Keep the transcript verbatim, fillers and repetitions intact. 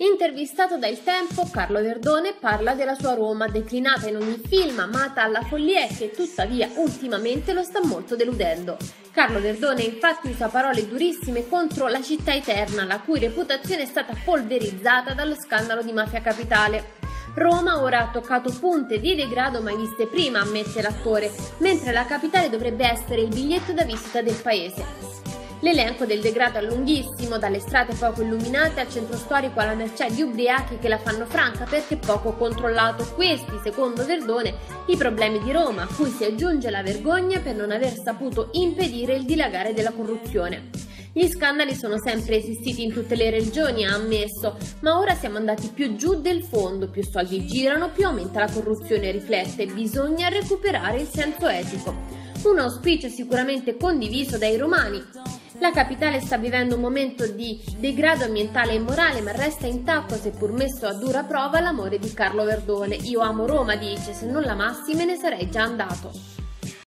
Intervistato da Il Tempo, Carlo Verdone parla della sua Roma declinata in ogni film, amata alla follia e che tuttavia ultimamente lo sta molto deludendo. Carlo Verdone infatti usa parole durissime contro la città eterna, la cui reputazione è stata polverizzata dallo scandalo di Mafia Capitale. Roma ora ha toccato punte di degrado mai viste prima, ammette l'attore, mentre la capitale dovrebbe essere il biglietto da visita del paese. L'elenco del degrado è lunghissimo, dalle strade poco illuminate al centro storico alla mercè di ubriachi che la fanno franca perché poco controllato. Questi, secondo Verdone, i problemi di Roma, a cui si aggiunge la vergogna per non aver saputo impedire il dilagare della corruzione. Gli scandali sono sempre esistiti in tutte le regioni, ha ammesso, ma ora siamo andati più giù del fondo, più soldi girano, più aumenta la corruzione, riflette, bisogna recuperare il senso etico. Un auspicio sicuramente condiviso dai romani. La capitale sta vivendo un momento di degrado ambientale e morale, ma resta intatto, seppur messo a dura prova, l'amore di Carlo Verdone. Io amo Roma, dice, se non l'amassi me ne sarei già andato.